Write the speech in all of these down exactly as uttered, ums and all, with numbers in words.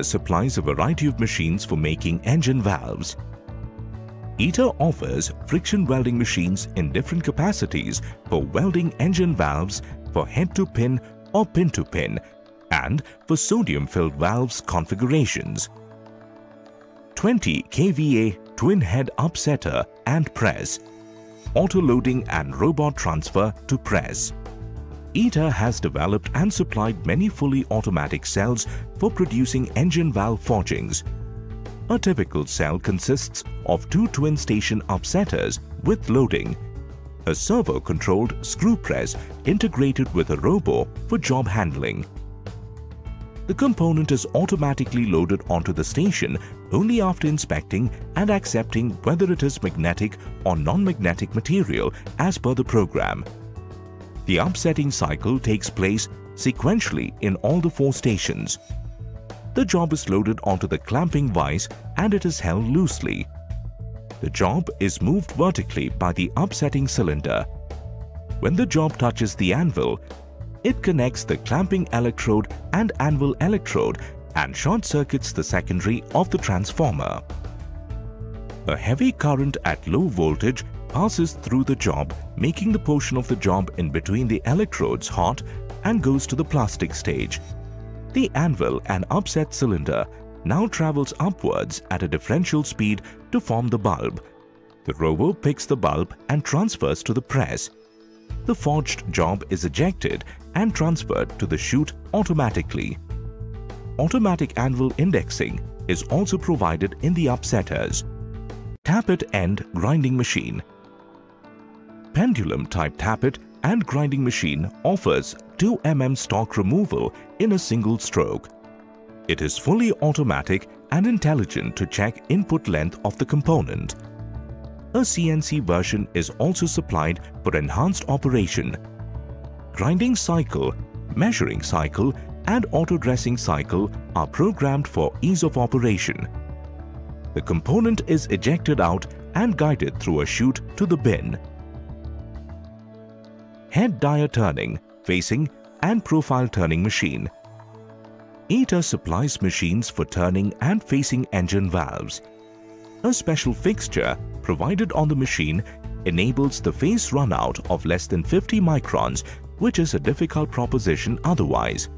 supplies a variety of machines for making engine valves. Eta offers friction welding machines in different capacities for welding engine valves, for head-to-pin or pin-to-pin, and for sodium-filled valves configurations. twenty K V A twin-head upsetter and press, auto-loading and robot transfer to press. Eta has developed and supplied many fully automatic cells for producing engine valve forgings. A typical cell consists of two twin-station upsetters with loading, a servo-controlled screw press integrated with a robo for job handling. The component is automatically loaded onto the station only after inspecting and accepting whether it is magnetic or non-magnetic material as per the program. The upsetting cycle takes place sequentially in all the four stations. The job is loaded onto the clamping vise and it is held loosely. The job is moved vertically by the upsetting cylinder. When the job touches the anvil, it connects the clamping electrode and anvil electrode and short-circuits the secondary of the transformer. A heavy current at low voltage passes through the job, making the portion of the job in between the electrodes hot and goes to the plastic stage. The anvil and upset cylinder now travels upwards at a differential speed to form the bulb. The robo picks the bulb and transfers to the press. The forged job is ejected and transferred to the chute automatically. Automatic anvil indexing is also provided in the upsetters. Tapet end grinding machine. Pendulum type tapet and grinding machine offers two millimeter stalk removal in a single stroke. It is fully automatic and intelligent to check input length of the component. A C N C version is also supplied for enhanced operation. Grinding cycle, measuring cycle and auto-dressing cycle are programmed for ease of operation. The component is ejected out and guided through a chute to the bin. Head Dia Turning, Facing and Profile Turning Machine. Eta supplies machines for turning and facing engine valves. A special fixture provided on the machine enables the face runout of less than fifty microns, which is a difficult proposition otherwise.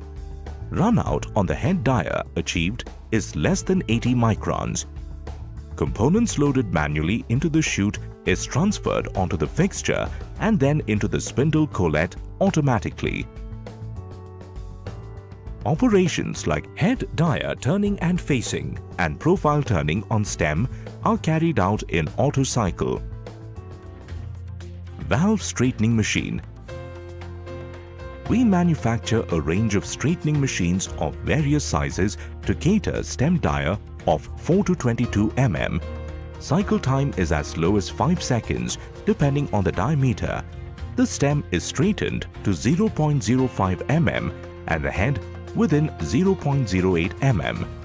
Runout on the head dia achieved is less than eighty microns. Components loaded manually into the chute is transferred onto the fixture and then into the spindle collet automatically. Operations like head dia turning and facing and profile turning on stem are carried out in auto cycle. Valve straightening machine. We manufacture a range of straightening machines of various sizes to cater stem dia of four to twenty-two millimeters. Cycle time is as low as five seconds depending on the diameter. The stem is straightened to zero point zero five millimeters and the head within zero point zero eight millimeters.